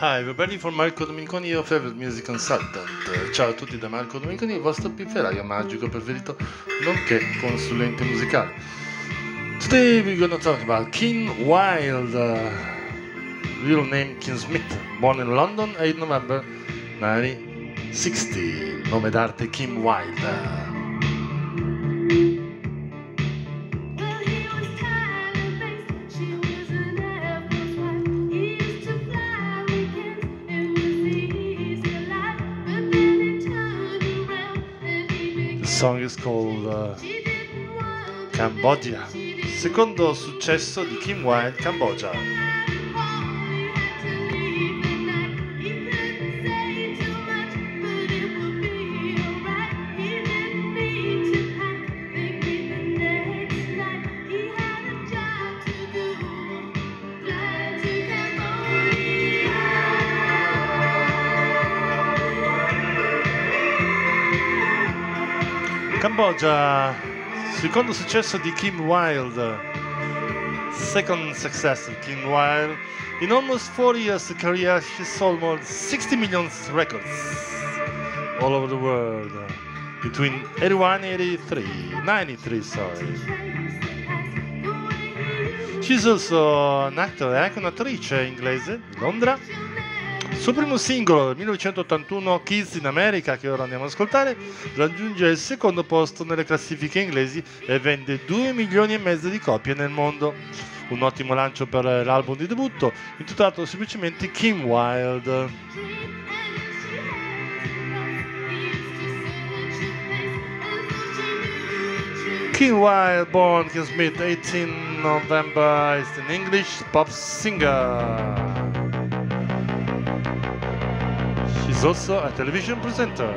Hi everybody, for Marco Domeniconi, your favorite music consultant. Ciao a tutti da Marco Domeniconi, il vostro pifferaio magico preferito, nonché consulente musicale. Today we're gonna talk about Kim Wilde, real name Kim Smith, born in London 8 November 1960, nome d'arte Kim Wilde. The song is called Cambodia, secondo successo di Kim Wilde, Cambodia. Cambodia, secondo successo di Kim Wilde, second success of Kim Wilde. In almost 4 years of career, she sold more than 60 million records all over the world, between 93. She's also an actor, anche un'attrice inglese di Londra. Il suo primo singolo del 1981, Kids in America, che ora andiamo ad ascoltare, raggiunge il secondo posto nelle classifiche inglesi e vende 2,5 milioni di copie nel mondo. Un ottimo lancio per l'album di debutto, intitolato semplicemente Kim Wilde. Kim Wilde, born Kim Smith, 18 November, is an English pop singer. She's also a television presenter.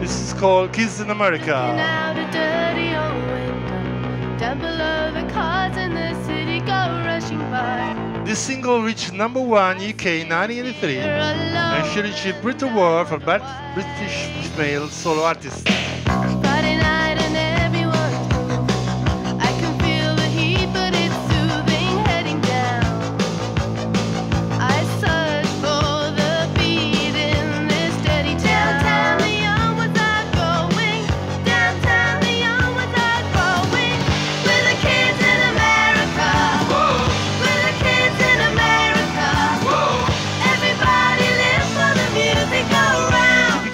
This is called Kids in America. Out a dirty old window, double over cars in the city go rushing by. This single reached number 1 UK 1983, and she reached Brit Award for British Female Solo Artist.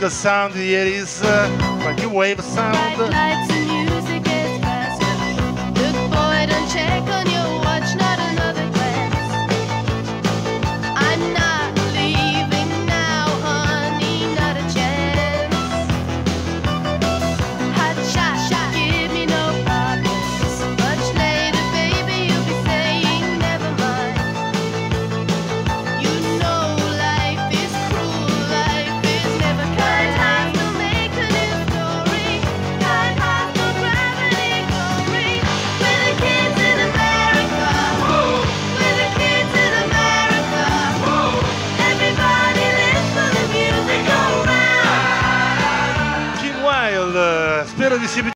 The sound in the 80s, like a wave sound. Bright lights and music gets faster. Look, boy, don't check on your watch, not another glance. I'm not leaving now, honey, not a chance. Hot shot, give me no problems. Much later, baby, you'll be saying never mind. You know life is cruel, life is never kind. Spero di sì.